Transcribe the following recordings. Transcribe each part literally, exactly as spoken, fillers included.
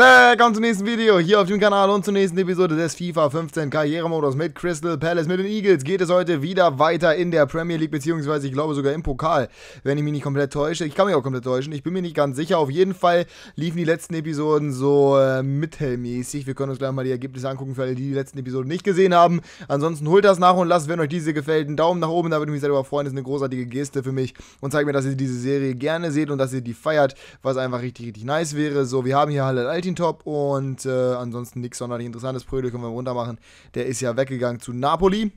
Willkommen zum nächsten Video hier auf dem Kanal und zur nächsten Episode des FIFA fünfzehn Karrieremodus mit Crystal Palace. Mit den Eagles geht es heute wieder weiter in der Premier League, beziehungsweise ich glaube sogar im Pokal, wenn ich mich nicht komplett täusche. Ich kann mich auch komplett täuschen, ich bin mir nicht ganz sicher. Auf jeden Fall liefen die letzten Episoden so äh, mittelmäßig. Wir können uns gleich mal die Ergebnisse angucken für alle, die die letzten Episoden nicht gesehen haben. Ansonsten holt das nach und lasst, wenn euch diese gefällt, einen Daumen nach oben. Da würde ich mich sehr darüber freuen, das ist eine großartige Geste für mich. Und zeigt mir, dass ihr diese Serie gerne seht und dass ihr die feiert, was einfach richtig, richtig nice wäre. So, wir haben hier Halal Alti Top und äh, ansonsten nichts sonderlich interessantes. Prödel können wir runter machen. Der ist ja weggegangen zu Napoli.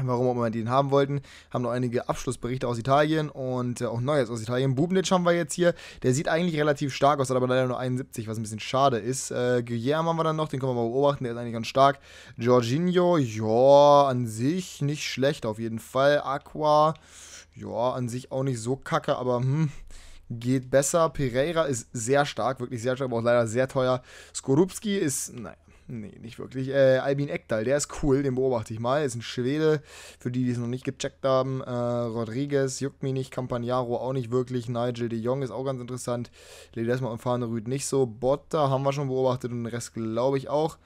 Warum auch immer die den haben wollten. Haben noch einige Abschlussberichte aus Italien und äh, auch Neues aus Italien. Bubnitsch haben wir jetzt hier. Der sieht eigentlich relativ stark aus, hat aber leider nur einundsiebzig, was ein bisschen schade ist. Äh, Guillermo haben wir dann noch, den können wir mal beobachten, der ist eigentlich ganz stark. Giorginio, ja, an sich nicht schlecht auf jeden Fall. Aqua, ja, an sich auch nicht so kacke, aber hm. Geht besser. Pereira ist sehr stark, wirklich sehr stark, aber auch leider sehr teuer. Skorupski ist, naja, nee, nicht wirklich. Äh, Albin Ekdal, der ist cool, den beobachte ich mal. Ist ein Schwede, für die, die es noch nicht gecheckt haben. Äh, Rodriguez, Jukminich, Campagnaro auch nicht wirklich. Nigel de Jong ist auch ganz interessant. Ledesma und Farno Rüd nicht so. Botta haben wir schon beobachtet und den Rest glaube ich auch.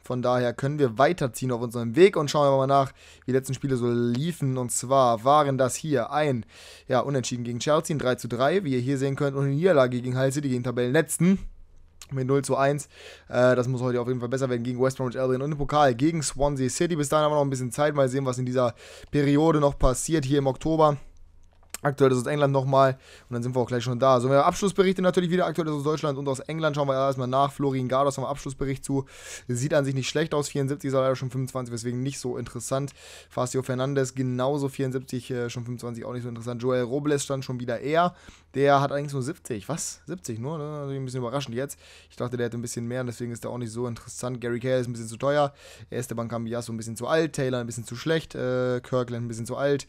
Von daher können wir weiterziehen auf unserem Weg und schauen wir mal nach, wie die letzten Spiele so liefen. Und zwar waren das hier ein ja, Unentschieden gegen Chelsea, ein drei zu drei, wie ihr hier sehen könnt, und eine Niederlage gegen Hull City, gegen Tabellenletzten mit null zu eins. Äh, das muss heute auf jeden Fall besser werden gegen West Bromwich Albion und im Pokal gegen Swansea City. Bis dahin haben wir noch ein bisschen Zeit, mal sehen, was in dieser Periode noch passiert hier im Oktober. Aktuell ist aus England nochmal und dann sind wir auch gleich schon da. So, wir haben Abschlussberichte natürlich wieder. Aktuell ist aus Deutschland und aus England. Schauen wir erstmal nach. Florian Gardos haben wir Abschlussbericht zu. Sieht an sich nicht schlecht aus. vierundsiebzig ist leider schon fünfundzwanzig, deswegen nicht so interessant. Facio Fernandes genauso vierundsiebzig, äh, schon fünfundzwanzig, auch nicht so interessant. Joel Robles stand schon wieder eher. Der hat eigentlich nur siebzig. Was? siebzig nur? Das ist ein bisschen überraschend jetzt. Ich dachte, der hätte ein bisschen mehr und deswegen ist der auch nicht so interessant. Gary Cahill ist ein bisschen zu teuer. Esteban Cambiasso ein bisschen zu alt. Taylor ein bisschen zu schlecht. Äh, Kirkland ein bisschen zu alt.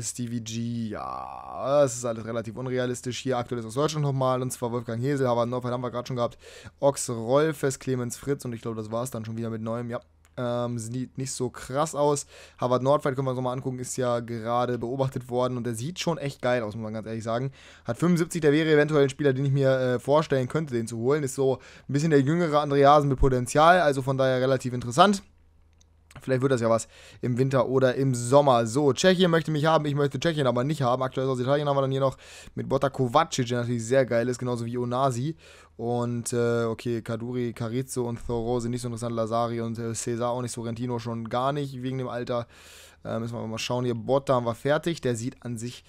Stevie G, ja. Das ist alles relativ unrealistisch. Hier aktuell ist aus Deutschland nochmal. Und zwar Wolfgang Hesel, aber Norfeld haben wir gerade schon gehabt. Ochs Rolfes, Clemens Fritz. Und ich glaube, das war es dann schon wieder mit neuem. Ja. Ähm, sieht nicht so krass aus. Harvard Nordwald können wir uns nochmal angucken, ist ja gerade beobachtet worden und der sieht schon echt geil aus, muss man ganz ehrlich sagen. Hat fünfundsiebzig, der wäre eventuell ein Spieler, den ich mir äh, vorstellen könnte, den zu holen. Ist so ein bisschen der jüngere Andreasen mit Potenzial, also von daher relativ interessant. Vielleicht wird das ja was im Winter oder im Sommer. So, Tschechien möchte mich haben, ich möchte Tschechien aber nicht haben. Aktuell aus Italien haben wir dann hier noch mit Botta Kovacic, der natürlich sehr geil ist, genauso wie Onasi. Und, äh, okay, Kaduri, Carizzo und Thoreau sind nicht so interessant. Lazari und äh, Cesar auch nicht, Sorrentino schon gar nicht, wegen dem Alter. Äh, müssen wir mal schauen, hier Botta haben wir fertig. Der sieht an sich,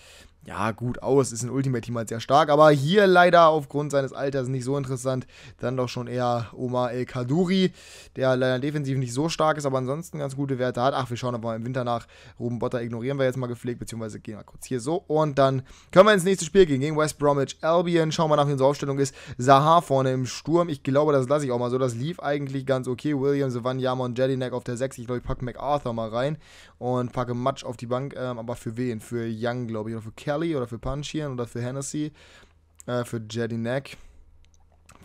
ja, gut aus. Ist ein Ultimate-Team halt sehr stark, aber hier leider aufgrund seines Alters nicht so interessant. Dann doch schon eher Omar El Kaduri, der leider defensiv nicht so stark ist, aber ansonsten ganz gute Werte hat. Ach, wir schauen aber im Winter nach. Ruben Botta ignorieren wir jetzt mal gepflegt, beziehungsweise gehen wir kurz hier so. Und dann können wir ins nächste Spiel gehen, gegen West Bromwich Albion. Schauen wir nach, wie unsere Aufstellung ist. Zaha vorne im Sturm. Ich glaube, das lasse ich auch mal so. Das lief eigentlich ganz okay. Williams, Van Jamon, Jedinak auf der sechs. Ich glaube, ich packe McArthur mal rein und packe Matsch auf die Bank. Ähm, aber für wen? Für Young, glaube ich. Oder für Kelly oder für Punchian oder für Hennessy. Äh, für Jedinak.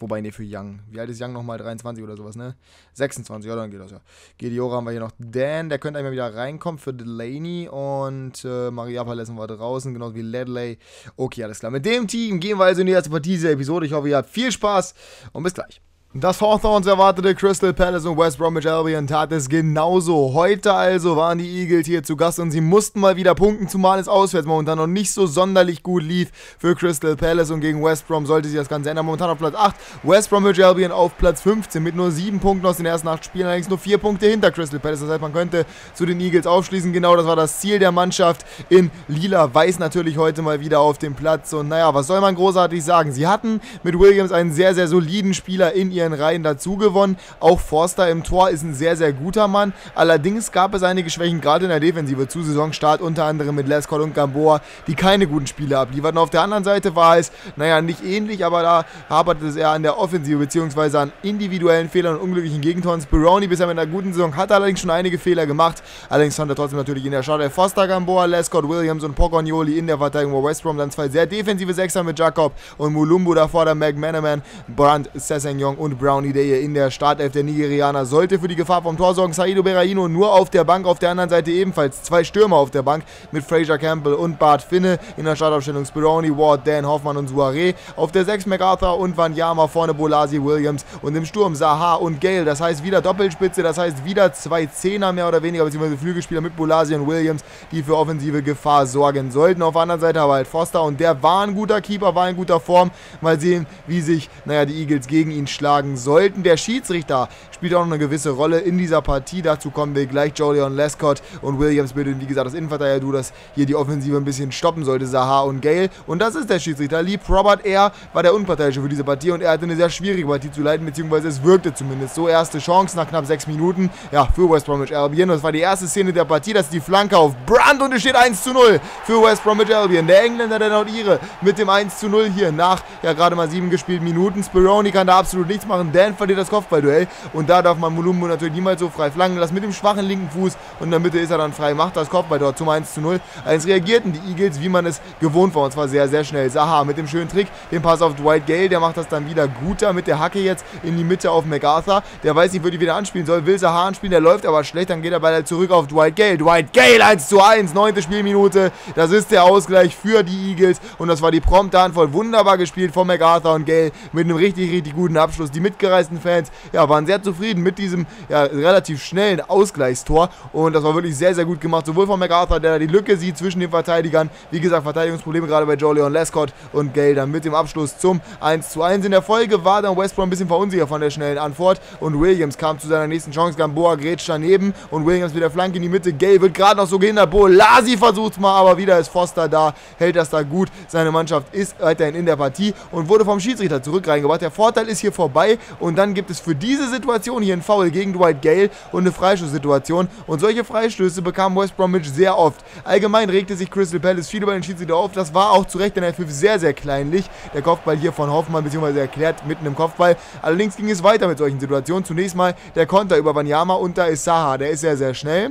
Wobei, ne, für Young. Wie alt ist Young nochmal? dreiundzwanzig oder sowas, ne? sechsundzwanzig, ja, dann geht das ja. Gediora haben wir hier noch. Dan, der könnte einmal wieder reinkommen für Delaney. Und äh, Maria Palace war draußen, genauso wie Ledley. Okay, alles klar. Mit dem Team gehen wir also in die erste Partie dieser Episode. Ich hoffe, ihr habt viel Spaß und bis gleich. Das Hawthorns erwartete Crystal Palace und West Bromwich Albion tat es genauso. Heute also waren die Eagles hier zu Gast und sie mussten mal wieder punkten, zumal es auswärts momentan noch nicht so sonderlich gut lief für Crystal Palace und gegen West Brom sollte sich das Ganze ändern. Momentan auf Platz acht, West Bromwich Albion auf Platz fünfzehn mit nur sieben Punkten aus den ersten acht Spielen, allerdings nur vier Punkte hinter Crystal Palace. Das heißt, man könnte zu den Eagles aufschließen. Genau, das war das Ziel der Mannschaft in Lila-Weiß natürlich heute mal wieder auf dem Platz. Und naja, was soll man großartig sagen? Sie hatten mit Williams einen sehr, sehr soliden Spieler in ihr Reihen dazu gewonnen. Auch Forster im Tor ist ein sehr, sehr guter Mann. Allerdings gab es einige Schwächen, gerade in der Defensive zu Saisonstart, unter anderem mit Lescott und Gamboa, die keine guten Spiele ablieferten. Auf der anderen Seite war es, naja, nicht ähnlich, aber da haperte es eher an der Offensive, beziehungsweise an individuellen Fehlern und unglücklichen Gegentoren. Spironi bisher mit einer guten Saison hat allerdings schon einige Fehler gemacht. Allerdings stand er trotzdem natürlich in der Startelf. Forster, Gamboa, Lescott, Williams und Pocognoli in der Verteidigung bei West Brom. Dann zwei sehr defensive Sechser mit Jakob und Mulumbu davor, der McManaman, Brandt, Sessegnon und und Brownie, der hier in der Startelf der Nigerianer, sollte für die Gefahr vom Tor sorgen. Saido Berahino nur auf der Bank, auf der anderen Seite ebenfalls zwei Stürmer auf der Bank mit Fraser Campbell und Bart Finne. In der Startaufstellung Spironi, Ward, Dan, Hoffmann und Suarez. Auf der sechs McArthur und Wanyama, vorne Bolasi, Williams und im Sturm Zaha und Gale. Das heißt wieder Doppelspitze, das heißt wieder zwei Zehner mehr oder weniger, beziehungsweise Flügelspieler mit Bolasi und Williams, die für offensive Gefahr sorgen sollten. Auf der anderen Seite aber halt Forster, und der war ein guter Keeper, war in guter Form. Mal sehen, wie sich, naja, die Eagles gegen ihn schlagen sollten. Der Schiedsrichter spielt auch noch eine gewisse Rolle in dieser Partie. Dazu kommen wir gleich. Jolion Lescott und Williams bilden, wie gesagt, das Innenverteidiger-Duo, das hier die Offensive ein bisschen stoppen sollte. Zaha und Gale. Und das ist der Schiedsrichter. Lieb Robert Eyre war der Unparteiische für diese Partie, und er hatte eine sehr schwierige Partie zu leiten, beziehungsweise es wirkte zumindest so. Erste Chance nach knapp sechs Minuten. Ja, für West Bromwich Albion. Das war die erste Szene der Partie. Das ist die Flanke auf Brandt, und es steht eins zu null für West Bromwich Albion. Der Engländer, der Nordire, mit dem eins zu null hier nach, ja, gerade mal sieben gespielten Minuten. Spironi kann da absolut nichts machen. Dan verliert das Kopfballduell, und da darf man Mulumbo natürlich niemals so frei flanken lassen mit dem schwachen linken Fuß, und in der Mitte ist er dann frei, macht das Kopfballtor zum eins zu null. Als reagierten die Eagles, wie man es gewohnt war, und zwar sehr, sehr schnell. Zaha mit dem schönen Trick, den Pass auf Dwight Gale, der macht das dann wieder guter mit der Hacke jetzt in die Mitte auf McArthur. Der weiß nicht, wo die wieder anspielen soll, will Zaha anspielen, der läuft aber schlecht, dann geht er Ball zurück auf Dwight Gale. Dwight Gale eins zu eins, neunte Spielminute, das ist der Ausgleich für die Eagles, und das war die prompte Antwort, wunderbar gespielt von McArthur und Gale mit einem richtig, richtig guten Abschluss. Die mitgereisten Fans, ja, waren sehr zufrieden mit diesem, ja, relativ schnellen Ausgleichstor, und das war wirklich sehr, sehr gut gemacht, sowohl von McArthur, der da die Lücke sieht zwischen den Verteidigern, wie gesagt, Verteidigungsprobleme gerade bei Jolion Lescott, und Gale dann mit dem Abschluss zum eins zu eins. In der Folge war dann West Brom ein bisschen verunsicher von der schnellen Antwort, und Williams kam zu seiner nächsten Chance, Gamboa grätscht daneben, und Williams mit der Flanke in die Mitte, Gale wird gerade noch so gehindert, Bolasi versucht's mal, aber wieder ist Forster da, hält das da gut, seine Mannschaft ist weiterhin in der Partie und wurde vom Schiedsrichter zurück reingebracht. Der Vorteil ist hier vorbei, und dann gibt es für diese Situation hier einen Foul gegen Dwight Gale und eine Freistoßsituation, und solche Freistöße bekam West Bromwich sehr oft. Allgemein regte sich Crystal Palace viel über den Schiedsrichter auf, das war auch zu Recht, denn er pfiff sehr, sehr kleinlich. Der Kopfball hier von Hoffmann, beziehungsweise erklärt mitten im Kopfball. Allerdings ging es weiter mit solchen Situationen. Zunächst mal der Konter über Wanyama, und da ist Zaha, der ist sehr, sehr schnell.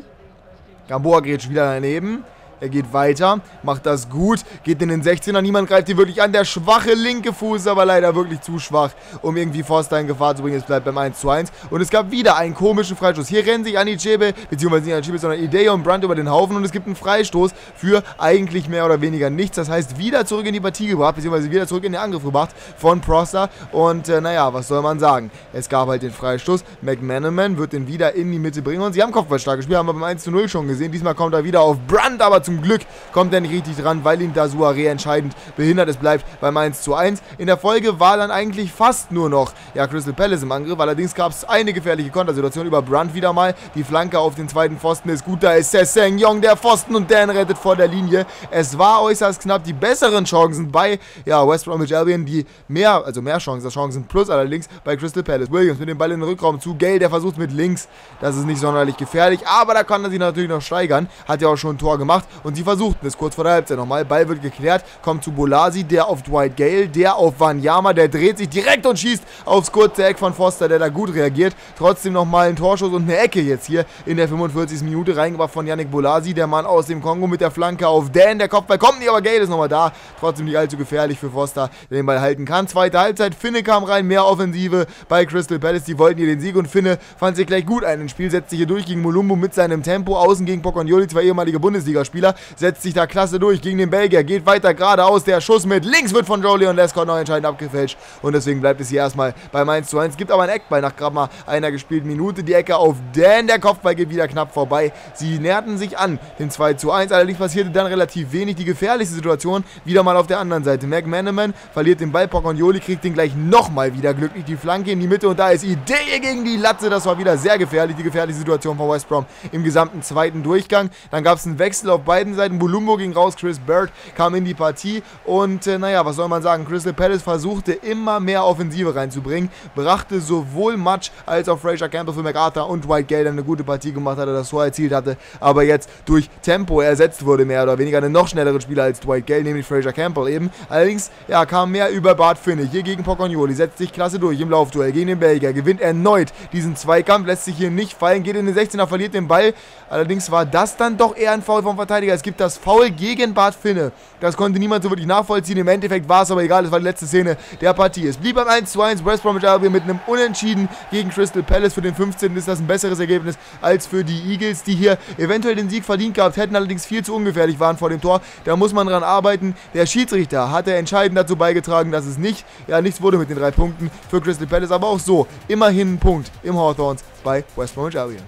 Gamboa grätscht wieder daneben. Er geht weiter, macht das gut, geht in den sechzehner, niemand greift ihn wirklich an. Der schwache linke Fuß ist aber leider wirklich zu schwach, um irgendwie Forster in Gefahr zu bringen. Es bleibt beim eins zu eins. Und es gab wieder einen komischen Freistoß. Hier rennen sich Anichebe, beziehungsweise nicht Anichebe, sondern Ideo und Brandt über den Haufen. Und es gibt einen Freistoß für eigentlich mehr oder weniger nichts. Das heißt, wieder zurück in die Partie gebracht, beziehungsweise wieder zurück in den Angriff gebracht von Prosser. Und äh, naja, was soll man sagen? Es gab halt den Freistoß. McManaman wird den wieder in die Mitte bringen. Und sie haben Kopfball stark gespielt, haben wir beim eins zu null schon gesehen. Diesmal kommt er wieder auf Brandt, aber zu Zum Glück kommt er nicht richtig dran, weil ihn da Suarez entscheidend behindert. Es bleibt beim eins zu eins. In der Folge war dann eigentlich fast nur noch, ja, Crystal Palace im Angriff. Allerdings gab es eine gefährliche Kontersituation über Brandt wieder mal. Die Flanke auf den zweiten Pfosten ist gut. Da ist Sessegnon, Young, der Pfosten, und Dan rettet vor der Linie. Es war äußerst knapp. Die besseren Chancen bei, ja, West Bromwich Albion, die mehr, also mehr Chancen, das Chancen plus allerdings bei Crystal Palace. Williams mit dem Ball in den Rückraum zu Gale, der versucht mit links. Das ist nicht sonderlich gefährlich, aber da kann er sich natürlich noch steigern. Hat ja auch schon ein Tor gemacht. Und sie versuchten es kurz vor der Halbzeit nochmal. Ball wird geklärt, kommt zu Bolasi, der auf Dwight Gale, der auf Wanyama, der dreht sich direkt und schießt aufs kurze Eck von Forster, der da gut reagiert. Trotzdem nochmal ein Torschuss und eine Ecke jetzt hier in der fünfundvierzigsten Minute, reingebracht von Yannick Bolasi, der Mann aus dem Kongo mit der Flanke auf Dan. Der Kopfball kommt nicht, aber Gale ist nochmal da. Trotzdem nicht allzu gefährlich für Forster, der den Ball halten kann. Zweite Halbzeit, Finne kam rein, mehr Offensive bei Crystal Palace. Die wollten hier den Sieg, und Finne fand sich gleich gut ein. Ein Spiel setzt sich hier durch gegen Mulumbo mit seinem Tempo. Außen gegen Pocognoli, zwei ehemalige Bundesligaspieler. Setzt sich da klasse durch gegen den Belgier, geht weiter geradeaus, der Schuss mit links wird von Jolion Lescott noch entscheidend abgefälscht, und deswegen bleibt es hier erstmal beim eins zu eins, gibt aber einen Eckball nach gerade mal einer gespielten Minute, die Ecke auf Dan, der Kopfball geht wieder knapp vorbei, sie näherten sich an den zwei zu eins, allerdings passierte dann relativ wenig, die gefährlichste Situation wieder mal auf der anderen Seite, McManaman verliert den Ball, Pocognoli kriegt den gleich nochmal wieder glücklich, die Flanke in die Mitte, und da ist Idee gegen die Latte, das war wieder sehr gefährlich, die gefährliche Situation von West Brom im gesamten zweiten Durchgang. Dann gab es einen Wechsel auf beiden Seiten, Mulumbo ging raus, Chris Bird kam in die Partie, und äh, naja, was soll man sagen, Crystal Palace versuchte immer mehr Offensive reinzubringen, brachte sowohl Matsch als auch Fraser Campbell für McArthur und Dwight Gale, der eine gute Partie gemacht hatte, das Tor erzielt hatte, aber jetzt durch Tempo ersetzt wurde, mehr oder weniger einen noch schnelleren Spieler als Dwight Gale, nämlich Fraser Campbell eben. Allerdings, ja, kam mehr über Bart Finne, hier gegen Pocognoli, setzt sich klasse durch im Laufduell gegen den Belgier, gewinnt erneut diesen Zweikampf, lässt sich hier nicht fallen, geht in den sechzehner, verliert den Ball, allerdings war das dann doch eher ein Foul vom Verteidiger Innenverteidiger. Es gibt das Foul gegen Bart Finne. Das konnte niemand so wirklich nachvollziehen. Im Endeffekt war es aber egal. Es war die letzte Szene der Partie. Es blieb beim eins zu eins. West Bromwich Albion mit einem Unentschieden gegen Crystal Palace. Für den fünfzehnten ist das ein besseres Ergebnis als für die Eagles, die hier eventuell den Sieg verdient gehabt hätten, allerdings viel zu ungefährlich waren vor dem Tor. Da muss man dran arbeiten. Der Schiedsrichter hatte entscheidend dazu beigetragen, dass es nicht, ja, nichts wurde mit den drei Punkten für Crystal Palace. Aber auch so immerhin ein Punkt im Hawthorns bei West Bromwich Albion.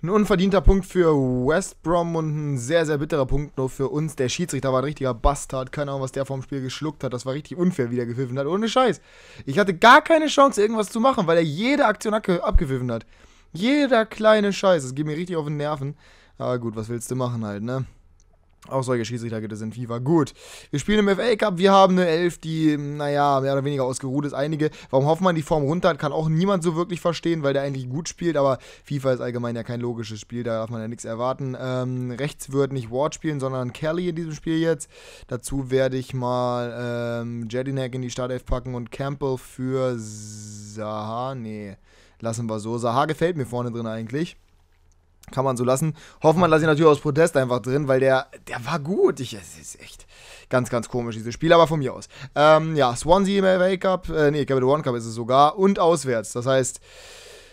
Ein unverdienter Punkt für West Brom und ein sehr, sehr bitterer Punkt nur für uns. Der Schiedsrichter war ein richtiger Bastard. Keine Ahnung, was der vom Spiel geschluckt hat. Das war richtig unfair, wie der gepfiffen hat. Ohne Scheiß. Ich hatte gar keine Chance, irgendwas zu machen, weil er jede Aktion abgepfiffen hat. Jeder kleine Scheiß. Das geht mir richtig auf den Nerven. Aber gut, was willst du machen halt, ne? Auch solche Schiedsrichter gibt es in FIFA. Gut, wir spielen im F A Cup, wir haben eine Elf, die, naja, mehr oder weniger ausgeruht ist. Einige, warum Hoffmann die Form runter hat, kann auch niemand so wirklich verstehen, weil der eigentlich gut spielt, aber FIFA ist allgemein ja kein logisches Spiel, da darf man ja nichts erwarten. Ähm, rechts wird nicht Ward spielen, sondern Kelly in diesem Spiel jetzt. Dazu werde ich mal ähm, Jedinak in die Startelf packen und Campbell für Zaha, nee, lassen wir so. Zaha gefällt mir vorne drin eigentlich. Kann man so lassen. Hoffmann lasse ich natürlich aus Protest einfach drin, weil der, der war gut. Ich, es ist echt ganz, ganz komisch, dieses Spiel, aber von mir aus. Ähm, ja, Swansea im F A Cup, äh, nee, Capital One Cup ist es sogar und auswärts. Das heißt,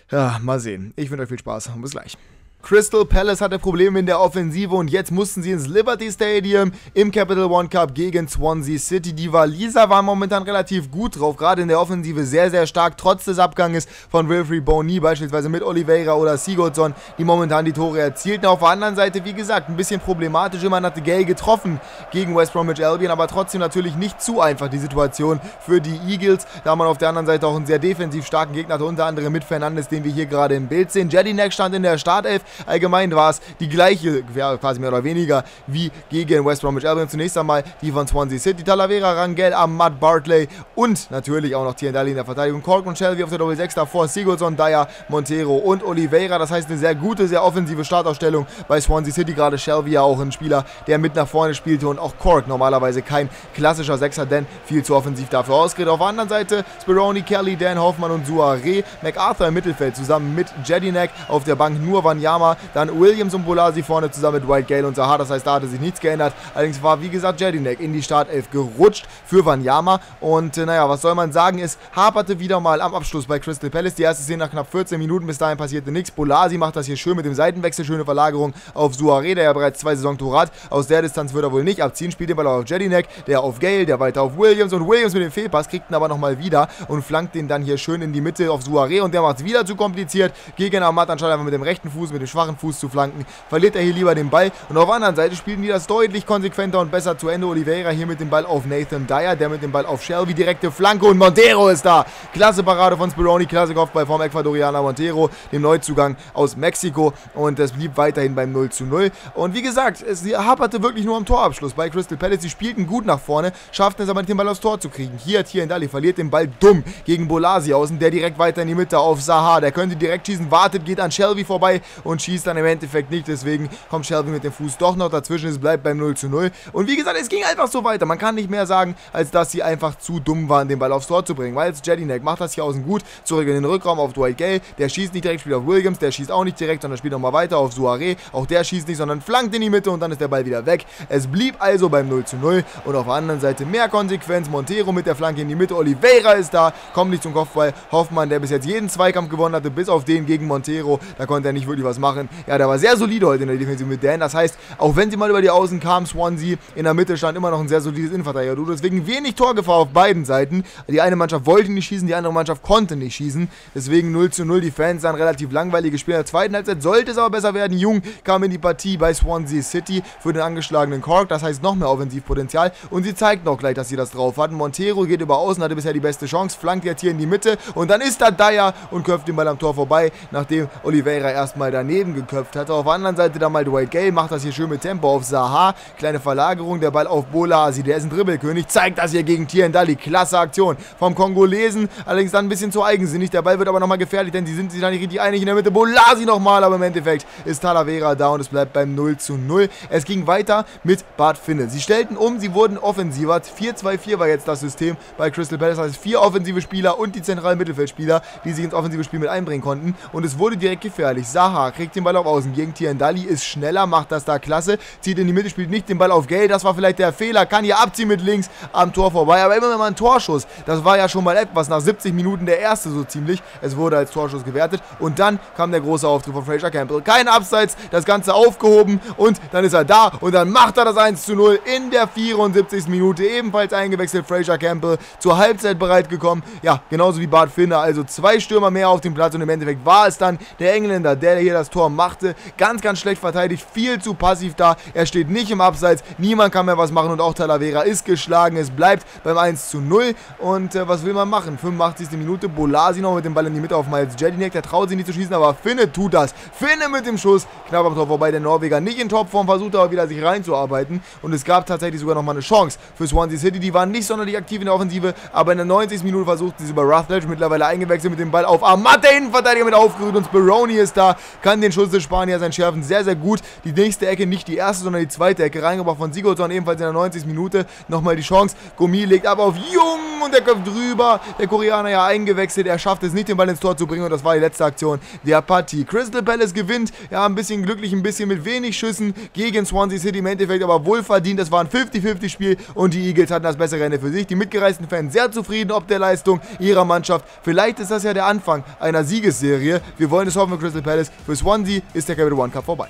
ja, mal sehen. Ich wünsche euch viel Spaß und bis gleich. Crystal Palace hatte Probleme in der Offensive und jetzt mussten sie ins Liberty Stadium im Capital One Cup gegen Swansea City. Die Waliser waren momentan relativ gut drauf, gerade in der Offensive sehr, sehr stark, trotz des Abganges von Wilfried Bonny, beispielsweise mit Oliveira oder Sigurdsson, die momentan die Tore erzielten. Auf der anderen Seite, wie gesagt, ein bisschen problematisch. Immerhin hatte Gay getroffen gegen West Bromwich Albion, aber trotzdem natürlich nicht zu einfach die Situation für die Eagles, da man auf der anderen Seite auch einen sehr defensiv starken Gegner hatte, unter anderem mit Fernandes, den wir hier gerade im Bild sehen. Jedinak stand in der Startelf. Allgemein war es die gleiche, ja, quasi mehr oder weniger, wie gegen West Bromwich Albion. Zunächst einmal die von Swansea City, Talavera, Rangel, Ahmad, Bartley und natürlich auch noch Tiendali in der Verteidigung. Cork und Shelby auf der Doppel sechs, davor Sigurdsson, Dyer, Montero und Oliveira. Das heißt, eine sehr gute, sehr offensive Startaufstellung bei Swansea City. Gerade Shelby ja auch ein Spieler, der mit nach vorne spielte, und auch Cork normalerweise kein klassischer Sechser, denn viel zu offensiv dafür ausgeht. Auf der anderen Seite Spironi, Kelly, Dan Hoffmann und Suarez, McArthur im Mittelfeld zusammen mit Jedinak, auf der Bank nur Wanyama, dann Williams und Bolasi vorne zusammen mit White, Gale und Zaha. Das heißt, da hatte sich nichts geändert. Allerdings war, wie gesagt, Jedinak in die Startelf gerutscht für Wanyama. Und äh, naja, was soll man sagen, es haperte wieder mal am Abschluss bei Crystal Palace. Die erste Szene nach knapp vierzehn Minuten, bis dahin passierte nichts. Bolasi macht das hier schön mit dem Seitenwechsel, schöne Verlagerung auf Suarez, der ja bereits zwei Saisontore hat. Aus der Distanz wird er wohl nicht abziehen, spielt den Ball auf Jedinak, der auf Gale, der weiter auf Williams, und Williams mit dem Fehlpass kriegt ihn aber nochmal wieder und flankt den dann hier schön in die Mitte auf Suarez, und der macht es wieder zu kompliziert gegen Ahmad, anstatt einfach mit dem rechten Fuß, mit dem schwachen Fuß zu flanken, verliert er hier lieber den Ball. Und auf der anderen Seite spielen die das deutlich konsequenter und besser zu Ende. Oliveira hier mit dem Ball auf Nathan Dyer, der mit dem Ball auf Shelby, direkte Flanke und Montero ist da. Klasse Parade von Spironi, klasse Kopfball vom Ecuadorianer Montero, dem Neuzugang aus Mexiko, und das blieb weiterhin beim null zu null. Und wie gesagt, es haperte wirklich nur am Torabschluss bei Crystal Palace. Sie spielten gut nach vorne, schafften es aber nicht, den Ball aufs Tor zu kriegen. Hier hat Tiendali, verliert den Ball dumm gegen Bolasi außen, der direkt weiter in die Mitte auf Zaha, der könnte direkt schießen, wartet, geht an Shelby vorbei und und schießt dann im Endeffekt nicht, deswegen kommt Shelby mit dem Fuß doch noch dazwischen, es bleibt beim null zu null. Und wie gesagt, es ging einfach so weiter, man kann nicht mehr sagen, als dass sie einfach zu dumm waren, den Ball aufs Tor zu bringen, weil jetzt Jedinak macht das hier außen gut, zurück in den Rückraum auf Dwight Gale, der schießt nicht direkt, spielt auf Williams, der schießt auch nicht direkt, sondern spielt nochmal weiter auf Suarez, auch der schießt nicht, sondern flankt in die Mitte und dann ist der Ball wieder weg. Es blieb also beim null zu null und auf der anderen Seite mehr Konsequenz, Montero mit der Flanke in die Mitte, Oliveira ist da, kommt nicht zum Kopfball, Hoffmann, der bis jetzt jeden Zweikampf gewonnen hatte, bis auf den gegen Montero, da konnte er nicht wirklich was machen. Machen. Ja, der war sehr solide heute in der Defensive mit Dan. Das heißt, auch wenn sie mal über die Außen kam, Swansea in der Mitte stand immer noch ein sehr solides Innenverteidiger-Duo. Deswegen wenig Torgefahr auf beiden Seiten. Die eine Mannschaft wollte nicht schießen, die andere Mannschaft konnte nicht schießen. Deswegen null zu null. Die Fans sahen relativ langweilige Spiele in der zweiten Halbzeit. Sollte es aber besser werden. Jung kam in die Partie bei Swansea City für den angeschlagenen Cork. Das heißt, noch mehr Offensivpotenzial. Und sie zeigten auch gleich, dass sie das drauf hatten. Montero geht über Außen, hatte bisher die beste Chance, flankt jetzt hier in die Mitte. Und dann ist da Dyer und köpft den Ball am Tor vorbei, nachdem Oliveira erstmal daneben geköpft hatte. Auf der anderen Seite dann mal Dwight Gale, macht das hier schön mit Tempo auf Zaha, kleine Verlagerung, der Ball auf Bolasi, der ist ein Dribbelkönig, zeigt das hier gegen Tiendali, klasse Aktion vom Kongolesen, allerdings dann ein bisschen zu eigensinnig, der Ball wird aber nochmal gefährlich, denn sie sind sich dann nicht richtig einig in der Mitte, Bolasi nochmal, aber im Endeffekt ist Talavera da und es bleibt beim null zu null. Es ging weiter mit Bart Finne, sie stellten um, sie wurden offensiver, vier zwei vier war jetzt das System bei Crystal Palace, das heißt vier offensive Spieler und die zentralen Mittelfeldspieler, die sich ins offensive Spiel mit einbringen konnten, und es wurde direkt gefährlich. Zaha kriegt kriegt den Ball auf Außen. Gegen Tiendali ist schneller, macht das da klasse. Zieht in die Mitte, spielt nicht den Ball auf Geld. Das war vielleicht der Fehler. Kann hier abziehen mit links am Tor vorbei. Aber immer wenn man einen Torschuss, das war ja schon mal etwas. Nach siebzig Minuten der erste so ziemlich. Es wurde als Torschuss gewertet. Und dann kam der große Auftritt von Fraser Campbell. Kein Abseits, das Ganze aufgehoben. Und dann ist er da. Und dann macht er das eins zu null in der vierundsiebzigsten Minute. Ebenfalls eingewechselt Fraser Campbell. Zur Halbzeit bereit gekommen. Ja, genauso wie Bart Finner. Also zwei Stürmer mehr auf dem Platz. Und im Endeffekt war es dann der Engländer, der hier das Tor machte. Ganz, ganz schlecht verteidigt. Viel zu passiv da. Er steht nicht im Abseits. Niemand kann mehr was machen. Und auch Talavera ist geschlagen. Es bleibt beim eins zu null. Und äh, was will man machen? fünfundachtzigste Minute. Bolasi noch mit dem Ball in die Mitte auf Miles Jedinak. Der traut sich nicht zu schießen, aber Finne tut das. Finne mit dem Schuss. Knapp am Tor vorbei. Der Norweger nicht in Topform. Versucht aber wieder sich reinzuarbeiten. Und es gab tatsächlich sogar nochmal eine Chance für Swansea City. Die waren nicht sonderlich aktiv in der Offensive. Aber in der neunzigsten Minute versucht sie über Rutledge. Mittlerweile eingewechselt mit dem Ball auf Amat. Der Innenverteidiger mit aufgerührt. Und Speroni ist da. Kann den Schuss des Spaniers entschärfen. Sehr, sehr gut. Die nächste Ecke, nicht die erste, sondern die zweite Ecke. Reingebracht von Sigurdsson. Ebenfalls in der neunzigsten Minute. Nochmal die Chance. Gomi legt ab auf Jung. Und der köpft drüber. Der Koreaner ja eingewechselt. Er schafft es nicht, den Ball ins Tor zu bringen. Und das war die letzte Aktion der Partie. Crystal Palace gewinnt. Ja, ein bisschen glücklich, ein bisschen mit wenig Schüssen gegen Swansea City im Endeffekt, aber wohlverdient. Das war ein fünfzig fünfzig Spiel und die Eagles hatten das bessere Ende für sich. Die mitgereisten Fans sehr zufrieden ob der Leistung ihrer Mannschaft. Vielleicht ist das ja der Anfang einer Siegesserie. Wir wollen es hoffen für Crystal Palace. Für Swansea ist der Capital One Cup vorbei.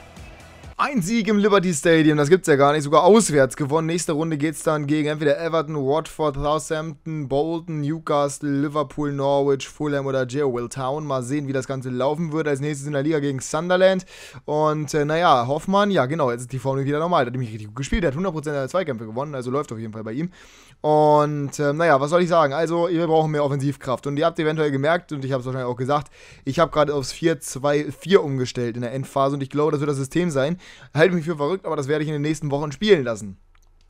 Ein Sieg im Liberty Stadium, das gibt's ja gar nicht, sogar auswärts gewonnen. Nächste Runde geht's dann gegen entweder Everton, Watford, Southampton, Bolton, Newcastle, Liverpool, Norwich, Fulham oder Yeovil Town. Mal sehen, wie das Ganze laufen wird. Als nächstes in der Liga gegen Sunderland. Und äh, naja, Hoffmann, ja genau, jetzt ist die Form wieder normal. Der hat nämlich richtig gut gespielt, der hat hundert Prozent seiner Zweikämpfe gewonnen, also läuft auf jeden Fall bei ihm. Und äh, naja, was soll ich sagen? Also, wir brauchen mehr Offensivkraft. Und ihr habt eventuell gemerkt, und ich habe es wahrscheinlich auch gesagt, ich habe gerade aufs vier zwei vier umgestellt in der Endphase und ich glaube, das wird das System sein. Halte mich für verrückt, aber das werde ich in den nächsten Wochen spielen lassen.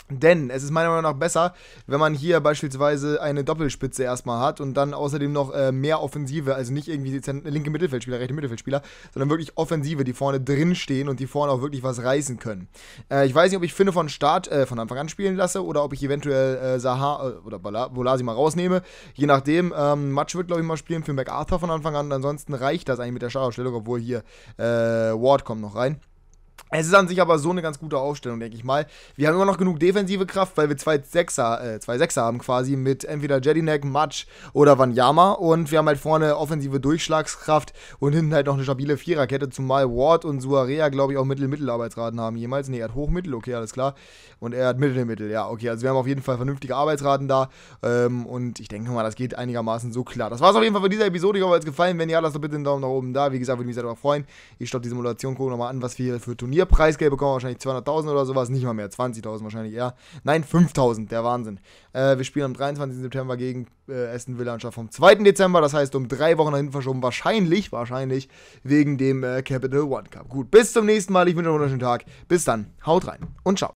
Denn es ist meiner Meinung nach besser, wenn man hier beispielsweise eine Doppelspitze erstmal hat und dann außerdem noch äh, mehr Offensive, also nicht irgendwie linke Mittelfeldspieler, rechte Mittelfeldspieler, sondern wirklich Offensive, die vorne drin stehen und die vorne auch wirklich was reißen können. Äh, ich weiß nicht, ob ich Finne von Start äh, von Anfang an spielen lasse oder ob ich eventuell äh, Zaha äh, oder Bolasi mal rausnehme. Je nachdem, ähm, Matsch wird glaube ich mal spielen für McArthur von Anfang an. Ansonsten reicht das eigentlich mit der Startaufstellung, obwohl hier äh, Ward kommt noch rein. Es ist an sich aber so eine ganz gute Aufstellung, denke ich mal. Wir haben immer noch genug defensive Kraft, weil wir zwei Sechser, äh, zwei Sechser haben quasi mit entweder Jedinak, Matsch oder Wanyama. Und wir haben halt vorne offensive Durchschlagskraft und hinten halt noch eine stabile Viererkette, zumal Ward und Suarea, glaube ich, auch Mittel-Mittelarbeitsraten haben jemals. Ne, er hat Hochmittel, okay, alles klar. Und er hat Mittel-Mittel, ja, okay. Also wir haben auf jeden Fall vernünftige Arbeitsraten da. Ähm, und ich denke mal, das geht einigermaßen so klar. Das war es auf jeden Fall von dieser Episode. Ich hoffe, es hat euch gefallen. Wenn ja, lasst doch bitte einen Daumen nach oben da. Wie gesagt, würde mich sehr darüber freuen. Ich stoppe die Simulation, gucke nochmal an, was wir hier für Turnier Preisgeld bekommen, wahrscheinlich zweihunderttausend oder sowas, nicht mal mehr, zwanzigtausend wahrscheinlich eher, nein, fünftausend, der Wahnsinn. Äh, wir spielen am dreiundzwanzigsten September gegen äh, Aston Villa anstatt vom zweiten Dezember, das heißt um drei Wochen nach hinten verschoben, wahrscheinlich, wahrscheinlich wegen dem äh, Capital One Cup. Gut, bis zum nächsten Mal, ich wünsche euch einen wunderschönen Tag, bis dann, haut rein und ciao.